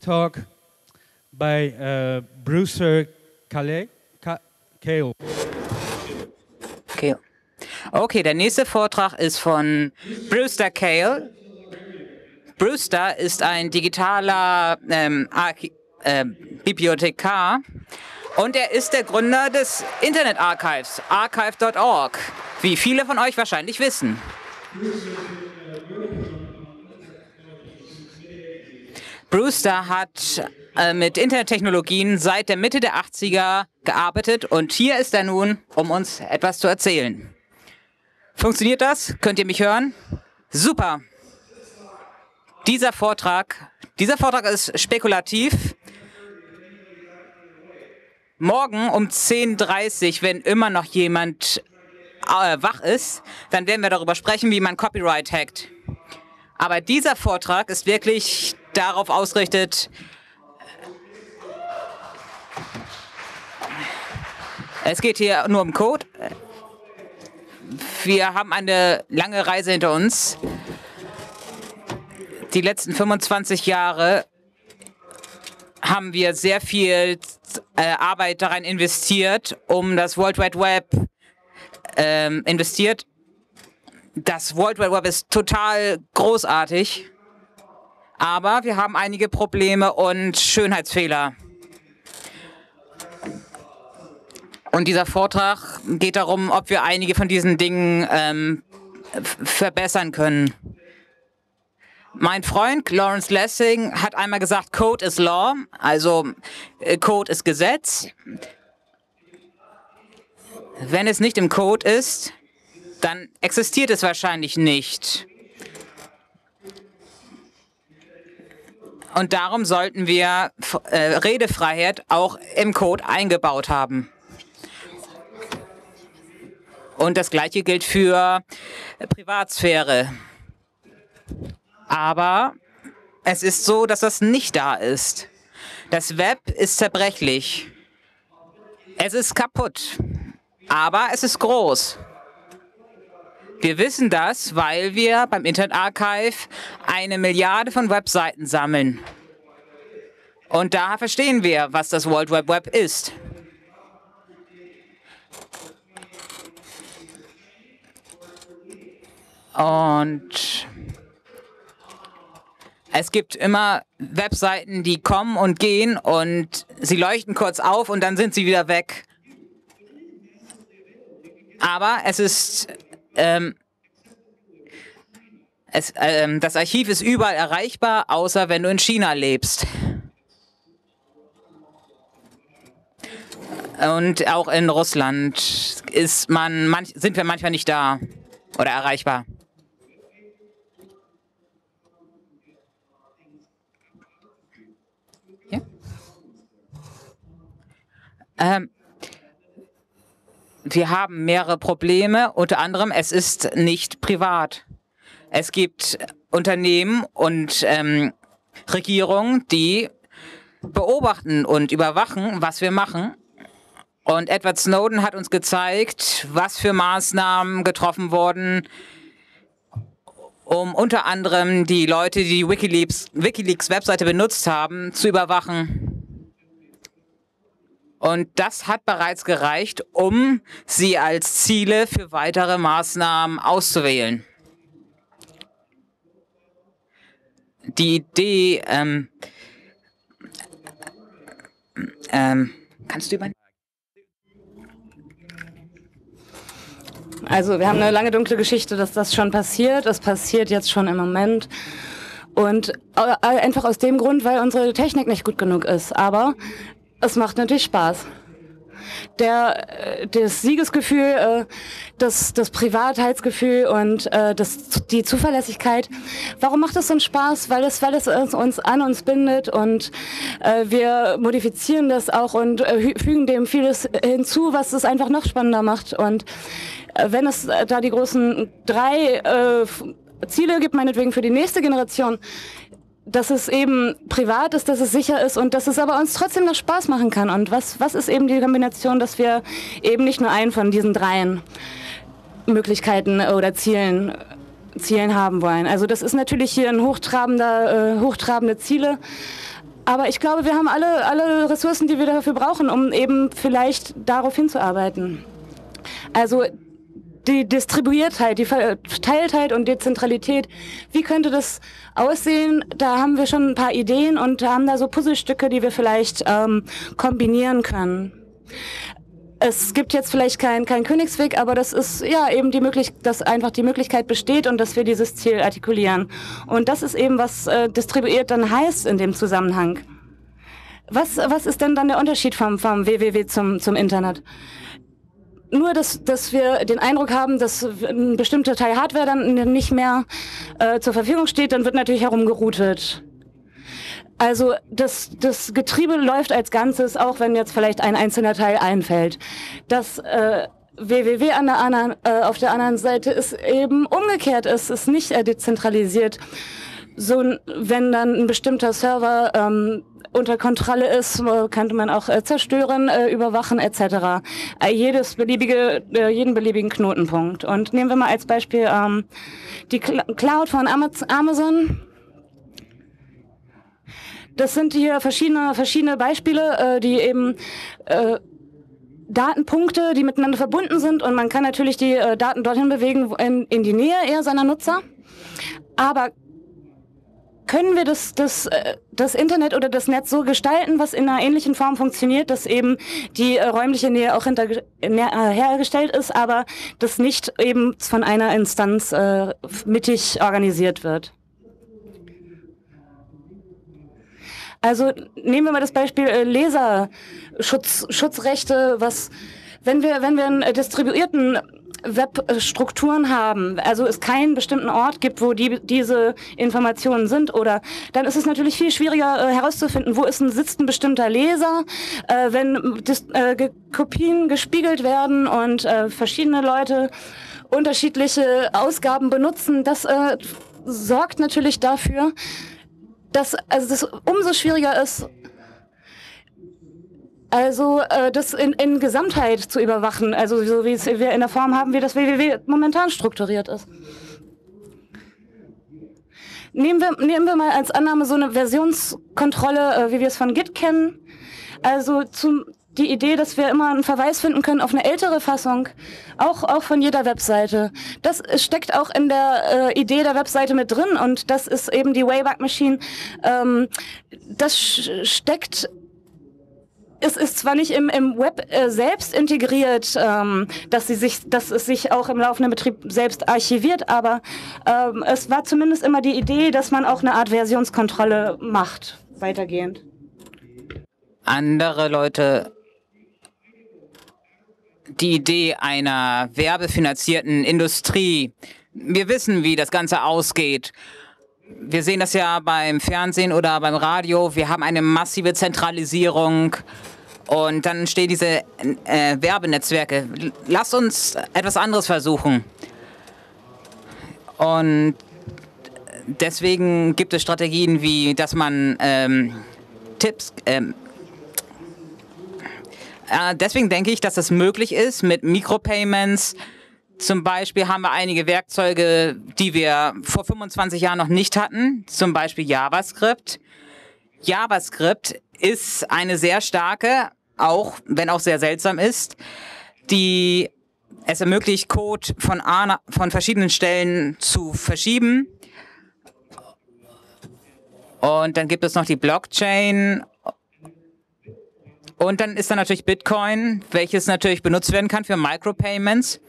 Talk by Brewster Kahle. Okay, der nächste Vortrag ist von Brewster Kahle. Brewster ist ein digitaler Bibliothekar und er ist der Gründer des Internet Archives, archive.org, wie viele von euch wahrscheinlich wissen. Brewster hat mit Internettechnologien seit der Mitte der 80er gearbeitet und hier ist er nun, um uns etwas zu erzählen. Funktioniert das? Könnt ihr mich hören? Super! Dieser Vortrag ist spekulativ. Morgen um 10:30 Uhr, wenn immer noch jemand wach ist, dann werden wir darüber sprechen, wie man Copyright hackt. Aber dieser Vortrag ist wirklich darauf ausgerichtet, es geht hier nur um Code. Wir haben eine lange Reise hinter uns. Die letzten 25 Jahre haben wir sehr viel Arbeit daran investiert, um das World Wide Web investiert. Das World Wide Web ist total großartig. Aber wir haben einige Probleme und Schönheitsfehler. Und dieser Vortrag geht darum, ob wir einige von diesen Dingen verbessern können. Mein Freund Lawrence Lessing hat einmal gesagt, Code is Law, also Code ist Gesetz. Wenn es nicht im Code ist, dann existiert es wahrscheinlich nicht. Und darum sollten wir Redefreiheit auch im Code eingebaut haben. Und das Gleiche gilt für Privatsphäre. Aber es ist so, dass das nicht da ist. Das Web ist zerbrechlich. Es ist kaputt. Aber es ist groß. Wir wissen das, weil wir beim Internet Archive 1 Milliarde von Webseiten sammeln. Und daher verstehen wir, was das World Wide Web ist. Und es gibt immer Webseiten, die kommen und gehen und sie leuchten kurz auf und dann sind sie wieder weg. Aber es ist das Archiv ist überall erreichbar, außer wenn du in China lebst. Und auch in Russland sind wir manchmal nicht da oder erreichbar. Ja? Wir haben mehrere Probleme, unter anderem, es ist nicht privat. Es gibt Unternehmen und Regierungen, die beobachten und überwachen, was wir machen. Und Edward Snowden hat uns gezeigt, was für Maßnahmen getroffen wurden, um unter anderem die Leute, die WikiLeaks-Webseite benutzt haben, zu überwachen. Und das hat bereits gereicht, um sie als Ziele für weitere Maßnahmen auszuwählen. Die Idee, Also wir haben eine lange dunkle Geschichte, dass das schon passiert. Es passiert jetzt schon im Moment. Und einfach aus dem Grund, weil unsere Technik nicht gut genug ist. Aber es macht natürlich Spaß. Das Siegesgefühl, das Privatheitsgefühl und die Zuverlässigkeit. Warum macht es uns Spaß? Weil es uns an uns bindet und wir modifizieren das auch und fügen dem vieles hinzu, was es einfach noch spannender macht. Und wenn es da die großen 3 Ziele gibt, meinetwegen für die nächste Generation, dass es eben privat ist, dass es sicher ist und dass es aber uns trotzdem noch Spaß machen kann. Und was ist eben die Kombination, dass wir eben nicht nur einen von diesen 3 Möglichkeiten oder Zielen Zielen haben wollen. Also das ist natürlich hier ein hochtrabende Ziele, aber ich glaube, wir haben alle Ressourcen, die wir dafür brauchen, um eben vielleicht darauf hinzuarbeiten. Also die Distribuiertheit, die Verteiltheit und Dezentralität, wie könnte das aussehen? Da haben wir schon ein paar Ideen und haben da so Puzzlestücke, die wir vielleicht kombinieren können. Es gibt jetzt vielleicht kein Königsweg, aber das ist ja eben dass einfach die Möglichkeit besteht und dass wir dieses Ziel artikulieren. Und das ist eben, was distribuiert dann heißt in dem Zusammenhang. Was ist denn dann der Unterschied vom WWW zum Internet? Nur, dass wir den Eindruck haben, dass ein bestimmter Teil Hardware dann nicht mehr zur Verfügung steht, dann wird natürlich herumgeroutet. Also das Getriebe läuft als Ganzes, auch wenn jetzt vielleicht ein einzelner Teil einfällt. Das WWW auf der anderen Seite ist eben umgekehrt, es ist nicht dezentralisiert. So, wenn dann ein bestimmter Server unter Kontrolle ist, könnte man auch zerstören, überwachen etc. Jeden beliebigen Knotenpunkt. Und nehmen wir mal als Beispiel die Cloud von Amazon. Das sind hier verschiedene Beispiele, die eben Datenpunkte, die miteinander verbunden sind, und man kann natürlich die Daten dorthin bewegen, in die Nähe eher seiner Nutzer. Aber können wir das Internet oder das Netz so gestalten, was in einer ähnlichen Form funktioniert, dass eben die räumliche Nähe auch hergestellt ist, aber das nicht eben von einer Instanz mittig organisiert wird? Also nehmen wir mal das Beispiel Leserschutzrechte, wenn wir einen distribuierten Webstrukturen haben, also es keinen bestimmten Ort gibt, wo diese Informationen sind, oder dann ist es natürlich viel schwieriger herauszufinden, wo sitzt ein bestimmter Leser, wenn Kopien gespiegelt werden und verschiedene Leute unterschiedliche Ausgaben benutzen. Das sorgt natürlich dafür, dass das umso schwieriger ist, also das in Gesamtheit zu überwachen, also so wie wir in der Form haben, wie das WWW momentan strukturiert ist. Nehmen wir mal als Annahme so eine Versionskontrolle, wie wir es von Git kennen. Also die Idee, dass wir immer einen Verweis finden können auf eine ältere Fassung, auch von jeder Webseite. Das steckt auch in der Idee der Webseite mit drin, und das ist eben die Wayback Machine. Das steckt... Es ist zwar nicht im Web selbst integriert, dass es sich auch im laufenden Betrieb selbst archiviert, aber es war zumindest immer die Idee, dass man auch eine Art Versionskontrolle macht, weitergehend. Andere Leute, die Idee einer werbefinanzierten Industrie. Wir wissen, wie das Ganze ausgeht. Wir sehen das ja beim Fernsehen oder beim Radio. Wir haben eine massive Zentralisierung und dann entstehen diese Werbenetzwerke. Lasst uns etwas anderes versuchen. Und deswegen gibt es Strategien wie, dass man deswegen denke ich, dass es möglich ist mit Micropayments. Zum Beispiel haben wir einige Werkzeuge, die wir vor 25 Jahren noch nicht hatten, zum Beispiel JavaScript. JavaScript ist eine sehr starke, auch wenn auch sehr seltsam ist, es ermöglicht, Code von verschiedenen Stellen zu verschieben. Und dann gibt es noch die Blockchain. Und dann ist da natürlich Bitcoin, welches natürlich benutzt werden kann für Micropayments.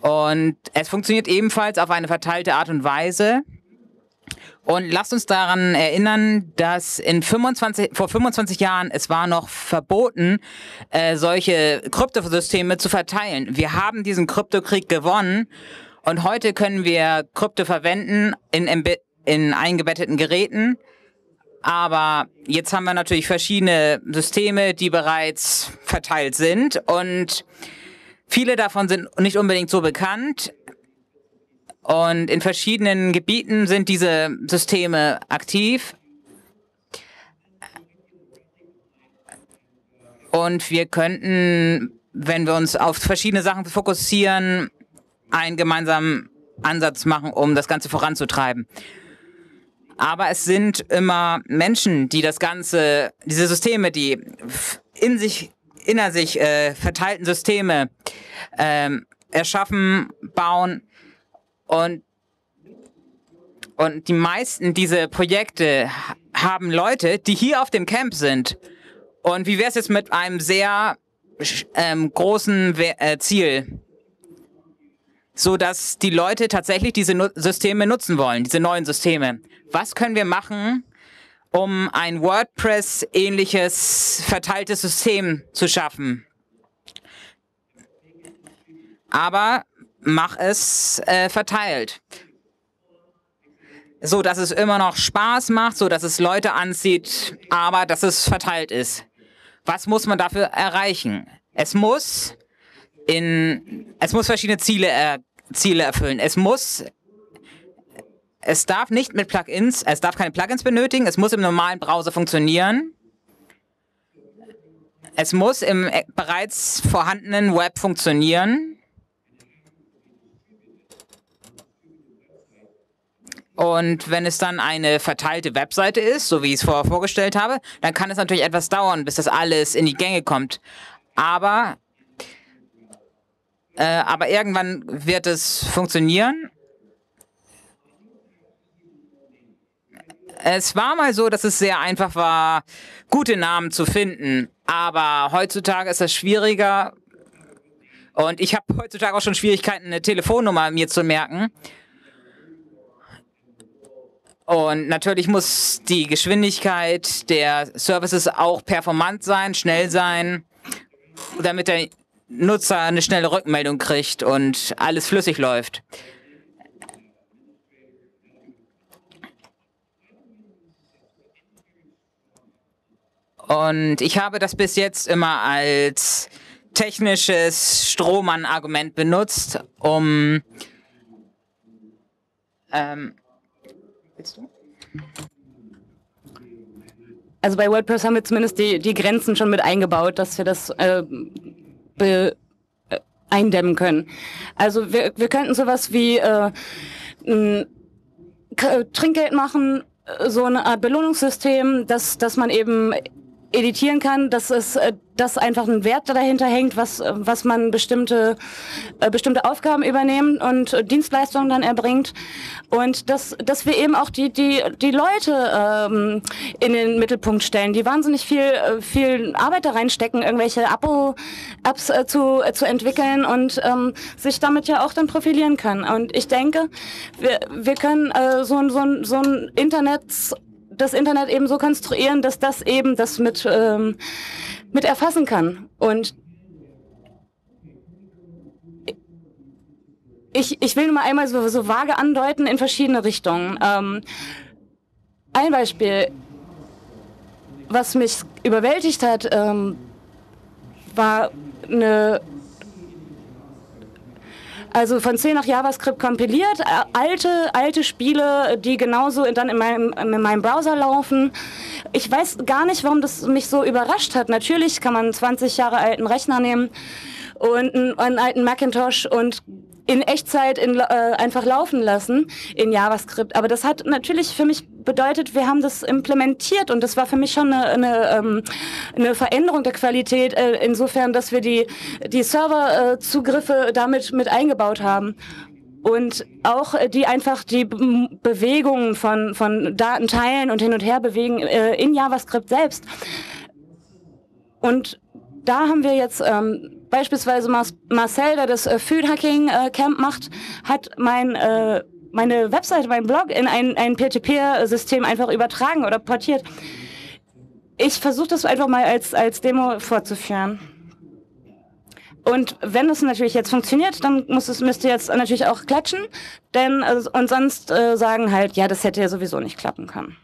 Und es funktioniert ebenfalls auf eine verteilte Art und Weise. Und lasst uns daran erinnern, dass vor 25 Jahren es war noch verboten, solche Kryptosysteme zu verteilen. Wir haben diesen Kryptokrieg gewonnen und heute können wir Krypto verwenden in eingebetteten Geräten. Aber jetzt haben wir natürlich verschiedene Systeme, die bereits verteilt sind, und viele davon sind nicht unbedingt so bekannt, und in verschiedenen Gebieten sind diese Systeme aktiv, und wir könnten, wenn wir uns auf verschiedene Sachen fokussieren, einen gemeinsamen Ansatz machen, um das Ganze voranzutreiben. Aber es sind immer Menschen, die das Ganze, diese Systeme, die inner sich verteilten Systeme erschaffen, bauen und die meisten dieser Projekte haben Leute, die hier auf dem Camp sind. Und wie wäre es jetzt mit einem sehr großen Ziel, so dass die Leute tatsächlich diese Systeme nutzen wollen, diese neuen Systeme? Was können wir machen, um ein WordPress-ähnliches verteiltes System zu schaffen? Aber mach es verteilt, so dass es immer noch Spaß macht, so dass es Leute anzieht, aber dass es verteilt ist. Was muss man dafür erreichen? Es muss verschiedene Ziele erfüllen. Es darf nicht mit Plugins, es darf keine Plugins benötigen, es muss im normalen Browser funktionieren. Es muss im bereits vorhandenen Web funktionieren. Und wenn es dann eine verteilte Webseite ist, so wie ich es vorher vorgestellt habe, dann kann es natürlich etwas dauern, bis das alles in die Gänge kommt. Aber irgendwann wird es funktionieren. Es war mal so, dass es sehr einfach war, gute Namen zu finden. Aber heutzutage ist das schwieriger. Und ich habe heutzutage auch schon Schwierigkeiten, eine Telefonnummer mir zu merken. Und natürlich muss die Geschwindigkeit der Services auch performant sein, schnell sein, damit der Nutzer eine schnelle Rückmeldung kriegt und alles flüssig läuft. Und ich habe das bis jetzt immer als technisches Strohmann-Argument benutzt, um also bei WordPress haben wir zumindest die Grenzen schon mit eingebaut, dass wir das eindämmen können. Also wir könnten sowas wie Trinkgeld machen, so eine Art Belohnungssystem, dass man eben editieren kann, dass einfach ein Wert dahinter hängt, was man bestimmte Aufgaben übernehmen und Dienstleistungen dann erbringt, und dass wir eben auch die Leute in den Mittelpunkt stellen, die wahnsinnig viel Arbeit da reinstecken, irgendwelche Apps zu entwickeln und sich damit ja auch dann profilieren können. Und ich denke, wir können so ein das Internet eben so konstruieren, dass das eben das mit erfassen kann. Und ich will nur mal einmal so vage andeuten in verschiedene Richtungen. Ein Beispiel, was mich überwältigt hat, war also von C nach JavaScript kompiliert, alte Spiele, die genauso dann in meinem Browser laufen. Ich weiß gar nicht, warum das mich so überrascht hat. Natürlich kann man einen 20 Jahre alten Rechner nehmen und einen alten Macintosh und in Echtzeit einfach laufen lassen in JavaScript. Aber das hat natürlich für mich bedeutet, wir haben das implementiert, und das war für mich schon eine Veränderung der Qualität, insofern, dass wir die Serverzugriffe damit mit eingebaut haben. Und auch die Bewegungen von Datenteilen und hin und her bewegen in JavaScript selbst. Und da haben wir jetzt beispielsweise Marcel, der das Food Hacking Camp macht, hat meine Webseite, meinen Blog in ein Peer-to-Peer-System einfach übertragen oder portiert. Ich versuche das einfach mal als Demo vorzuführen. Und wenn das natürlich jetzt funktioniert, dann müsst ihr jetzt natürlich auch klatschen, und sonst sagen halt, ja, das hätte ja sowieso nicht klappen können.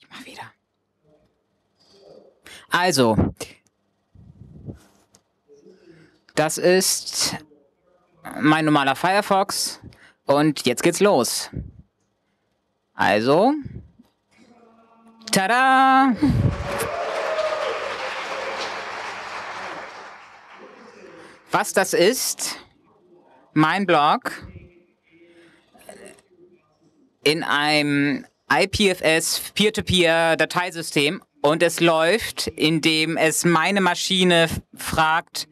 Ich mach wieder. Also, das ist mein normaler Firefox, und jetzt geht's los. Also, tada! Was das ist, mein Blog in einem IPFS Peer-to-Peer-Dateisystem und es läuft, indem es meine Maschine fragt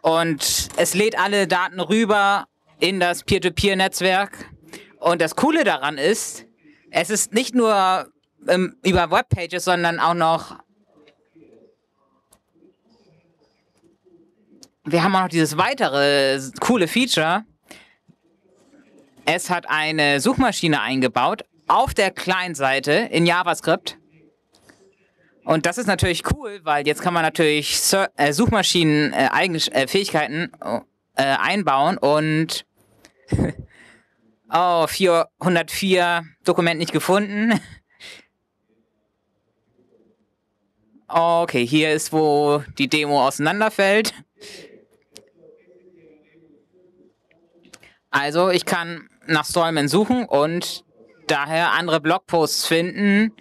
und es lädt alle Daten rüber in das Peer-to-Peer-Netzwerk. Und das Coole daran ist, es ist nicht nur über Webpages, sondern auch noch, wir haben auch noch dieses weitere coole Feature. Es hat eine Suchmaschine eingebaut auf der Client-Seite in JavaScript. Und das ist natürlich cool, weil jetzt kann man natürlich Suchmaschinen-Fähigkeiten einbauen und oh, 404 Dokument nicht gefunden. Okay, hier ist, wo die Demo auseinanderfällt. Also, ich kann nach Stallman suchen und daher andere Blogposts finden.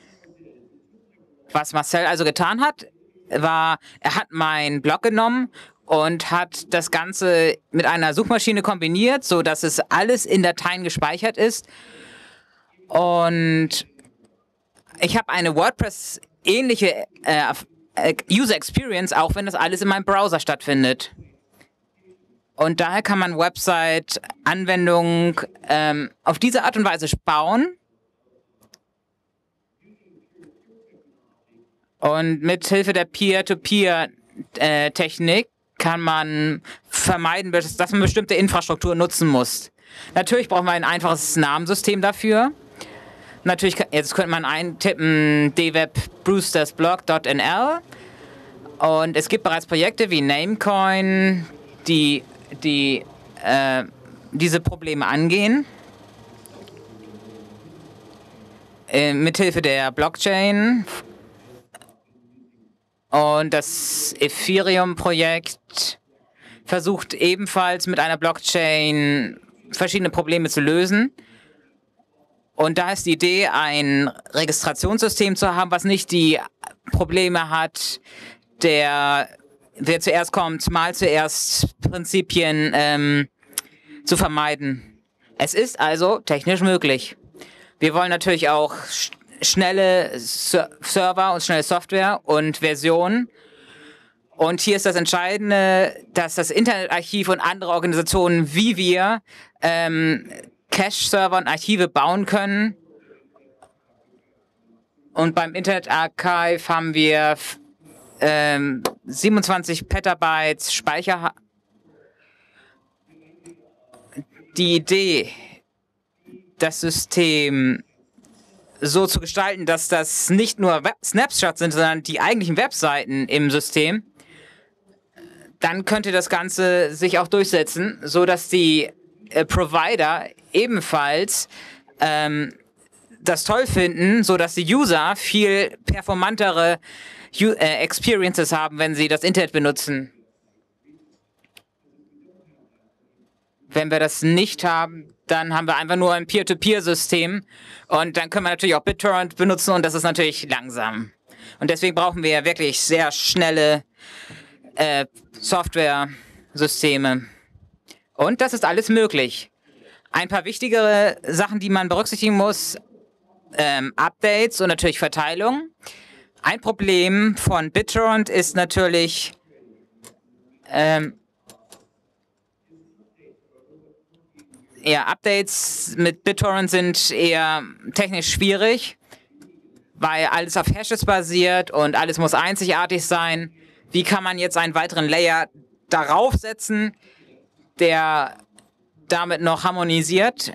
Was Marcel also getan hat, war, er hat meinen Blog genommen und hat das Ganze mit einer Suchmaschine kombiniert, sodass es alles in Dateien gespeichert ist. Und ich habe eine WordPress-ähnliche User Experience, auch wenn das alles in meinem Browser stattfindet. Und daher kann man Website-Anwendungen auf diese Art und Weise bauen. Und mit Hilfe der Peer-to-Peer-Technik kann man vermeiden, dass man bestimmte Infrastruktur nutzen muss. Natürlich braucht man ein einfaches Namensystem dafür. Natürlich, jetzt könnte man eintippen dweb-brewstersblog.nl und es gibt bereits Projekte wie Namecoin, die diese Probleme angehen. Mithilfe der Blockchain und das Ethereum-Projekt versucht ebenfalls mit einer Blockchain verschiedene Probleme zu lösen. Und da ist die Idee, ein Registrationssystem zu haben, was nicht die Probleme hat, wer zuerst kommt, mal zuerst Prinzipien zu vermeiden. Es ist also technisch möglich. Wir wollen natürlich auch schnelle Server und schnelle Software und Versionen. Und hier ist das Entscheidende, dass das Internet Archiv und andere Organisationen wie wir Cache-Server und Archive bauen können. Und beim Internet Archive haben wir 27 Petabytes Speicher. Die Idee, das System so zu gestalten, dass das nicht nur Snapshots sind, sondern die eigentlichen Webseiten im System, dann könnte das Ganze sich auch durchsetzen, sodass die Provider ebenfalls das toll finden, sodass die User viel performantere Experiences haben, wenn sie das Internet benutzen. Wenn wir das nicht haben, dann haben wir einfach nur ein Peer-to-Peer-System und dann können wir natürlich auch BitTorrent benutzen und das ist natürlich langsam. Und deswegen brauchen wir wirklich sehr schnelle Software-Systeme. Und das ist alles möglich. Ein paar wichtigere Sachen, die man berücksichtigen muss, Updates und natürlich Verteilung. Ein Problem von BitTorrent ist natürlich, Updates mit BitTorrent sind eher technisch schwierig, weil alles auf Hashes basiert und alles muss einzigartig sein. Wie kann man jetzt einen weiteren Layer darauf setzen, der damit noch harmonisiert?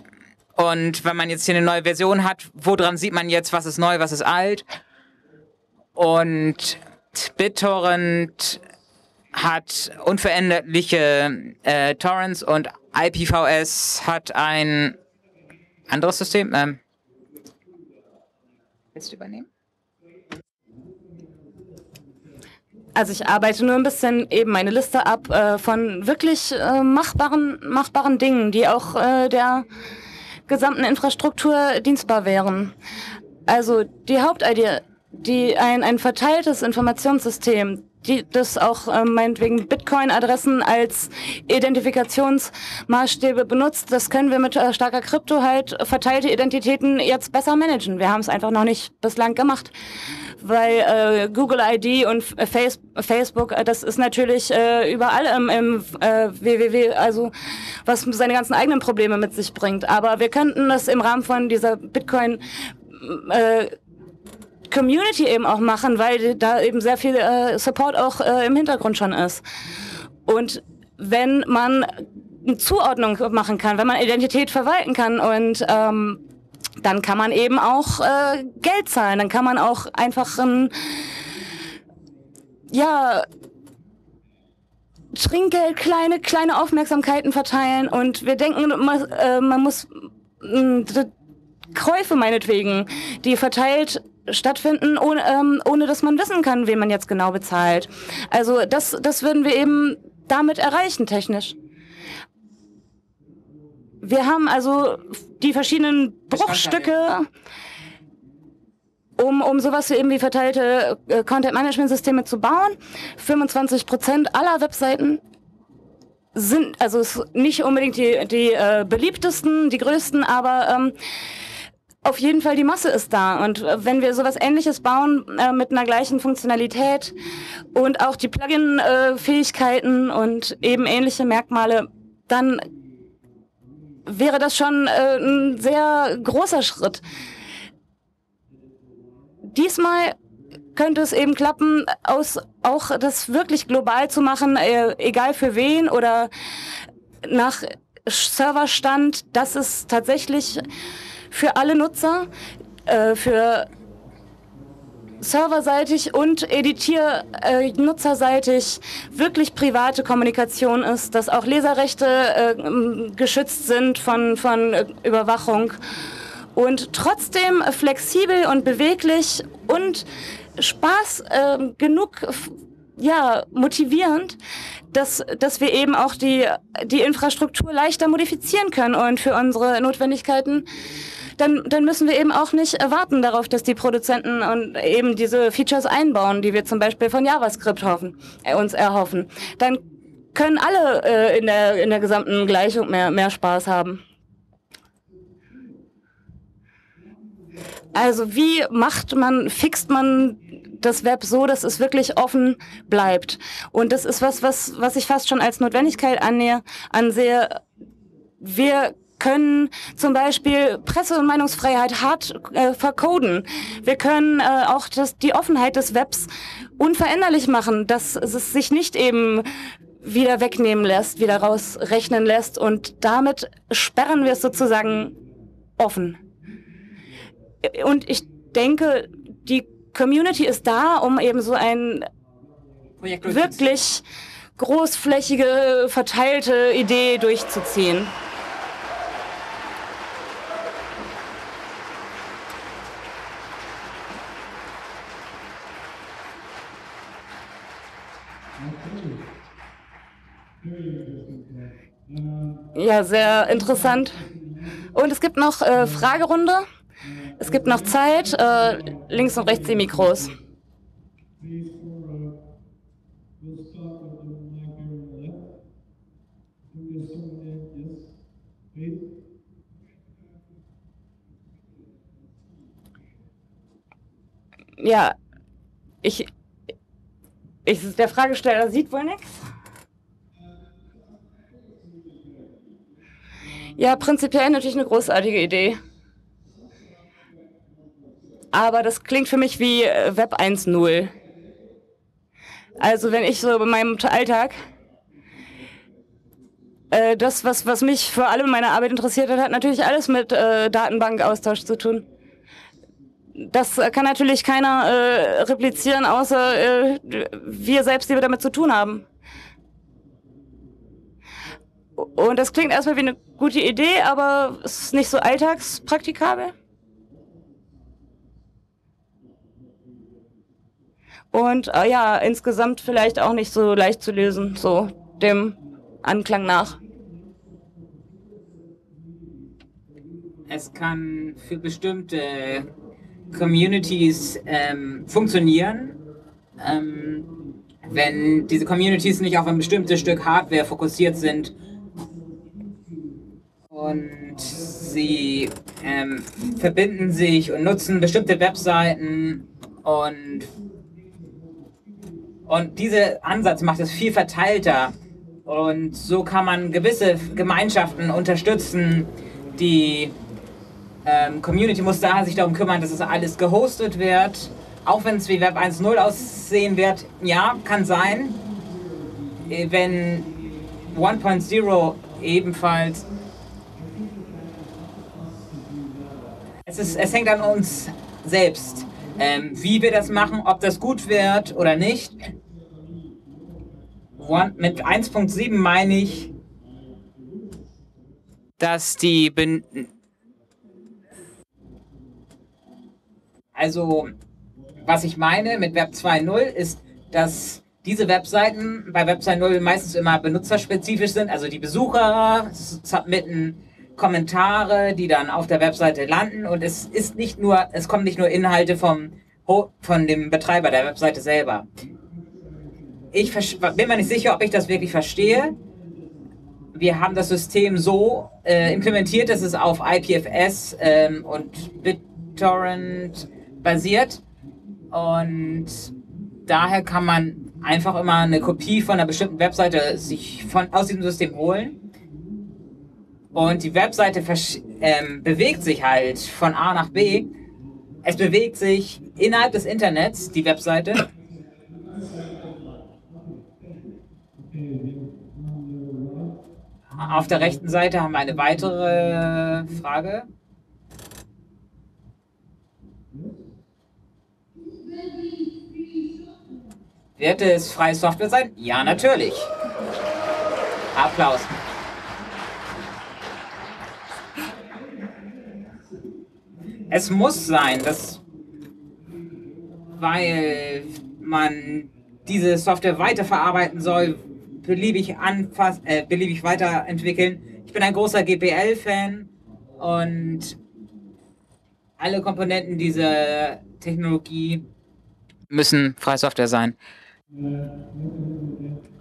Und wenn man jetzt hier eine neue Version hat, woran sieht man jetzt, was ist neu, was ist alt? Und BitTorrent hat unveränderliche Torrents und IPFS hat ein anderes System. Willst du übernehmen? Also ich arbeite nur ein bisschen eben meine Liste ab von wirklich machbaren Dingen, die auch der gesamten Infrastruktur dienstbar wären. Also die Hauptidee, ein verteiltes Informationssystem das auch meinetwegen Bitcoin-Adressen als Identifikationsmaßstäbe benutzt. Das können wir mit starker Krypto halt verteilte Identitäten jetzt besser managen. Wir haben es einfach noch nicht bislang gemacht, weil Google ID und Facebook, das ist natürlich überall im WWW, also was seine ganzen eigenen Probleme mit sich bringt. Aber wir könnten das im Rahmen von dieser Bitcoin Community eben auch machen, weil da eben sehr viel Support auch im Hintergrund schon ist. Und wenn man eine Zuordnung machen kann, wenn man Identität verwalten kann und dann kann man eben auch Geld zahlen, dann kann man auch einfach Trinkgeld, kleine Aufmerksamkeiten verteilen und wir denken, man muss Käufe meinetwegen, die verteilt stattfinden, ohne dass man wissen kann, wen man jetzt genau bezahlt. Also das würden wir eben damit erreichen technisch. Wir haben also die verschiedenen Bruchstücke, um sowas eben wie verteilte Content-Management-Systeme zu bauen. 25% aller Webseiten sind, also nicht unbedingt die beliebtesten, die größten, aber auf jeden Fall die Masse ist da. Und wenn wir sowas Ähnliches bauen mit einer gleichen Funktionalität und auch die Plugin-Fähigkeiten und eben ähnliche Merkmale, dann wäre das schon ein sehr großer Schritt. Diesmal könnte es eben klappen, auch das wirklich global zu machen, egal für wen oder nach Serverstand. Das ist tatsächlich für alle Nutzer, für serverseitig und nutzerseitig wirklich private Kommunikation ist, dass auch Leserrechte geschützt sind von Überwachung und trotzdem flexibel und beweglich und Spaß genug, motivierend, dass wir eben auch die Infrastruktur leichter modifizieren können und für unsere Notwendigkeiten, dann müssen wir eben auch nicht warten darauf, dass die Produzenten und eben diese Features einbauen, die wir zum Beispiel von JavaScript uns erhoffen. Dann können alle in der gesamten Gleichung mehr Spaß haben. Also wie fixt man das Web so, dass es wirklich offen bleibt? Und das ist was ich fast schon als Notwendigkeit ansehe. Wir können zum Beispiel Presse- und Meinungsfreiheit hart vercoden. Wir können auch die Offenheit des Webs unveränderlich machen, dass es sich nicht eben wieder wegnehmen lässt, wieder rausrechnen lässt. Und damit sperren wir es sozusagen offen. Und ich denke, die Community ist da, um eben so ein wirklich großflächige, verteilte Idee durchzuziehen. Ja, sehr interessant. Und es gibt noch Fragerunde. Es gibt noch Zeit, links und rechts die Mikros. Ja, der Fragesteller sieht wohl nichts. Ja, prinzipiell natürlich eine großartige Idee. Aber das klingt für mich wie Web 1.0. Also wenn ich so in meinem Alltag, das, was mich vor allem in meiner Arbeit interessiert hat, hat natürlich alles mit Datenbankaustausch zu tun. Das kann natürlich keiner replizieren, außer wir selbst, die wir damit zu tun haben. Und das klingt erstmal wie eine gute Idee, aber es ist nicht so alltagspraktikabel. Und insgesamt vielleicht auch nicht so leicht zu lösen, so dem Anklang nach. Es kann für bestimmte Communities funktionieren. wenn diese Communities nicht auf ein bestimmtes Stück Hardware fokussiert sind und sie verbinden sich und nutzen bestimmte Webseiten und dieser Ansatz macht es viel verteilter und so kann man gewisse Gemeinschaften unterstützen, die Community muss da sich darum kümmern, dass es alles gehostet wird, auch wenn es wie Web 1.0 aussehen wird, ja, kann sein, wenn 1.0 ebenfalls, es hängt an uns selbst, wie wir das machen, ob das gut wird oder nicht. Mit 1.7 meine ich, dass die also, was ich meine mit Web 2.0 ist, dass diese Webseiten bei Web 2.0 meistens immer benutzerspezifisch sind. Also die Besucher submitten Kommentare, die dann auf der Webseite landen. Und es ist nicht nur, es kommen nicht nur Inhalte von dem Betreiber der Webseite selber. Ich bin mir nicht sicher, ob ich das wirklich verstehe. Wir haben das System so implementiert, dass es auf IPFS und BitTorrent basiert. Und daher kann man einfach immer eine Kopie von einer bestimmten Webseite sich aus diesem System holen. Und die Webseite bewegt sich halt von A nach B. Es bewegt sich innerhalb des Internets, die Webseite. Auf der rechten Seite haben wir eine weitere Frage. Wird es freie Software sein? Ja, natürlich. Applaus. Es muss sein, weil man diese Software weiterverarbeiten soll, beliebig anfassen, beliebig weiterentwickeln. Ich bin ein großer GPL-Fan und alle Komponenten dieser Technologie müssen freie Software sein.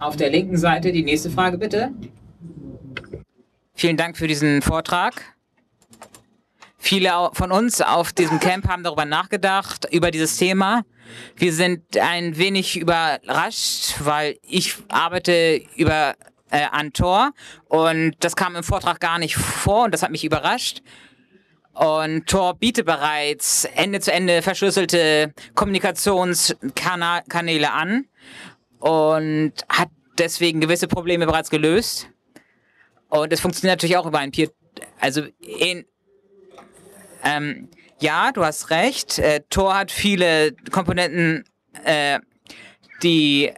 Auf der linken Seite die nächste Frage, bitte. Vielen Dank für diesen Vortrag. Viele von uns auf diesem Camp haben darüber nachgedacht, über dieses Thema. Wir sind ein wenig überrascht, weil ich arbeite an Tor und das kam im Vortrag gar nicht vor und das hat mich überrascht. Und Tor bietet bereits Ende-zu-Ende verschlüsselte Kommunikationskanäle an und hat deswegen gewisse Probleme bereits gelöst. Und es funktioniert natürlich auch über ein ja, du hast recht. Tor hat viele Komponenten, die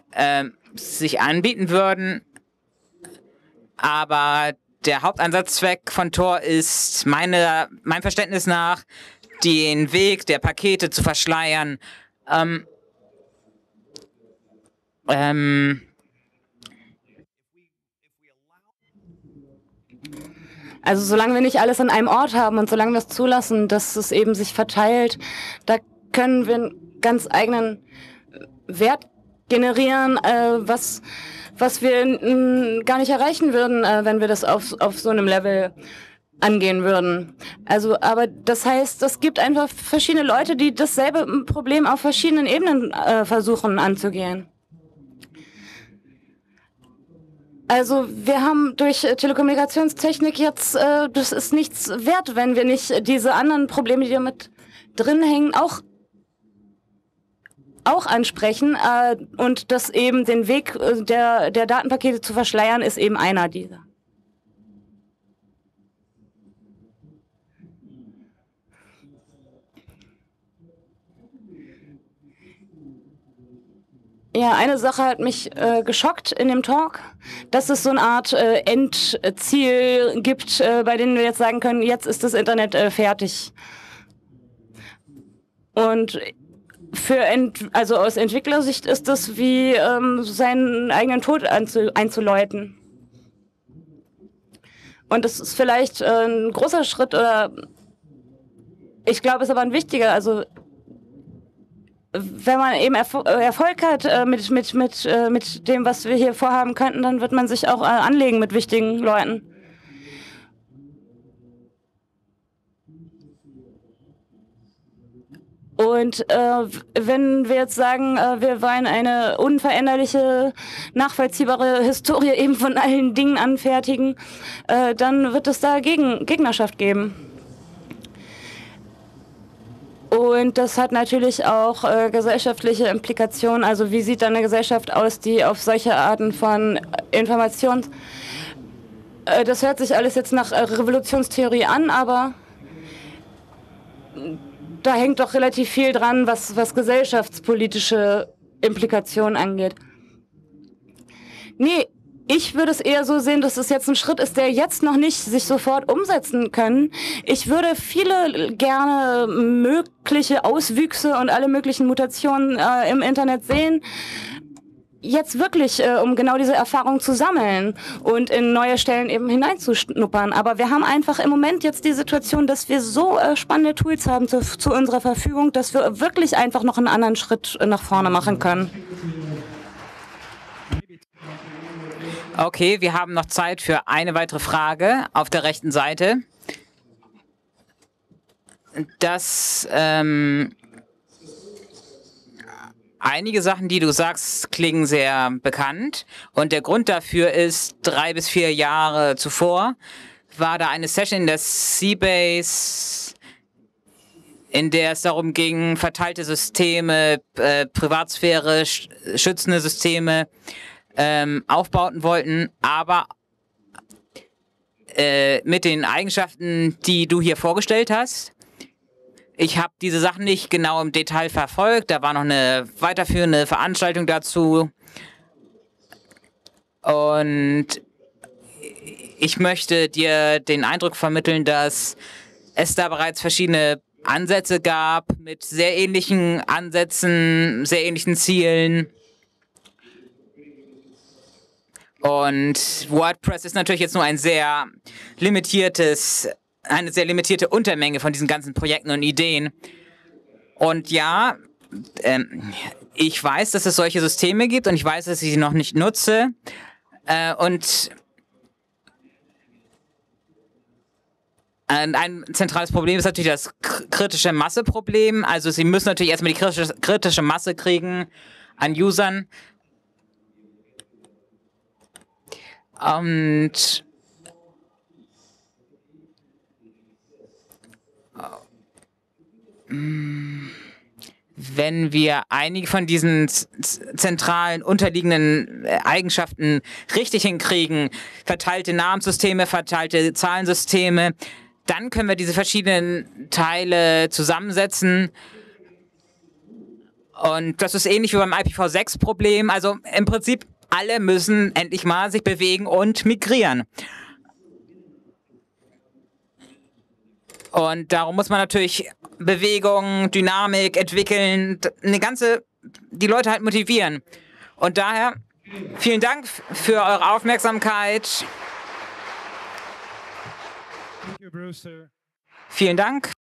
sich anbieten würden, aber der Haupteinsatzzweck von Tor ist, meinem Verständnis nach, den Weg der Pakete zu verschleiern. Also solange wir nicht alles an einem Ort haben und solange wir es zulassen, dass es eben sich verteilt, da können wir einen ganz eigenen Wert generieren, was wir gar nicht erreichen würden, wenn wir das auf so einem Level angehen würden. Also, aber das heißt, es gibt einfach verschiedene Leute, die dasselbe Problem auf verschiedenen Ebenen versuchen anzugehen. Also wir haben durch Telekommunikationstechnik jetzt, das ist nichts wert, wenn wir nicht diese anderen Probleme, die damit drin hängen, auch ansprechen. Und das eben den Weg der Datenpakete zu verschleiern, ist eben einer dieser. Ja, eine Sache hat mich geschockt in dem Talk, dass es so eine Art Endziel gibt, bei denen wir jetzt sagen können, jetzt ist das Internet fertig. Und also aus Entwicklersicht ist das wie seinen eigenen Tod einzuläuten. Und das ist vielleicht ein großer Schritt, oder ich glaube, es ist aber ein wichtiger, also wenn man eben Erfolg hat mit dem, was wir hier vorhaben könnten, dann wird man sich auch anlegen mit wichtigen Leuten. Und wenn wir jetzt sagen, wir wollen eine unveränderliche, nachvollziehbare Historie eben von allen Dingen anfertigen, dann wird es da Gegnerschaft geben. Und das hat natürlich auch gesellschaftliche Implikationen. Also wie sieht dann eine Gesellschaft aus, die auf solche Arten von Informationen... das hört sich alles jetzt nach Revolutionstheorie an, aber... da hängt doch relativ viel dran, was gesellschaftspolitische Implikationen angeht. Nee, ich würde es eher so sehen, dass es jetzt ein Schritt ist, der jetzt noch nicht sich sofort umsetzen können. Ich würde viele gerne mögliche Auswüchse und alle möglichen Mutationen im Internet sehen, jetzt wirklich, um genau diese Erfahrung zu sammeln und in neue Stellen eben hineinzuschnuppern. Aber wir haben einfach im Moment jetzt die Situation, dass wir so spannende Tools haben zu unserer Verfügung, dass wir wirklich einfach noch einen anderen Schritt nach vorne machen können. Okay, wir haben noch Zeit für eine weitere Frage auf der rechten Seite. Das... Einige Sachen, die du sagst, klingen sehr bekannt. Und der Grund dafür ist, 3 bis 4 Jahre zuvor war da eine Session in der C-Base, in der es darum ging, verteilte Systeme, Privatsphäre, schützende Systeme aufbauen wollten, aber mit den Eigenschaften, die du hier vorgestellt hast. Ich habe diese Sachen nicht genau im Detail verfolgt. Da war noch eine weiterführende Veranstaltung dazu. Und ich möchte dir den Eindruck vermitteln, dass es da bereits verschiedene Ansätze gab mit sehr ähnlichen Ansätzen, sehr ähnlichen Zielen. Und WordPress ist natürlich jetzt nur ein sehr limitiertes... eine sehr limitierte Untermenge von diesen ganzen Projekten und Ideen. Und ja, ich weiß, dass es solche Systeme gibt und ich weiß, dass ich sie noch nicht nutze. Ein zentrales Problem ist natürlich das kritische Masse-Problem. Also sie müssen natürlich erstmal die kritische Masse kriegen an Usern. Und... wenn wir einige von diesen zentralen, unterliegenden Eigenschaften richtig hinkriegen, verteilte Namenssysteme, verteilte Zahlensysteme, dann können wir diese verschiedenen Teile zusammensetzen. Und das ist ähnlich wie beim IPv6-Problem. Also im Prinzip, alle müssen endlich mal sich bewegen und migrieren. Und darum muss man natürlich Bewegung, Dynamik entwickeln, die Leute halt motivieren. Und daher, vielen Dank für eure Aufmerksamkeit. Vielen Dank.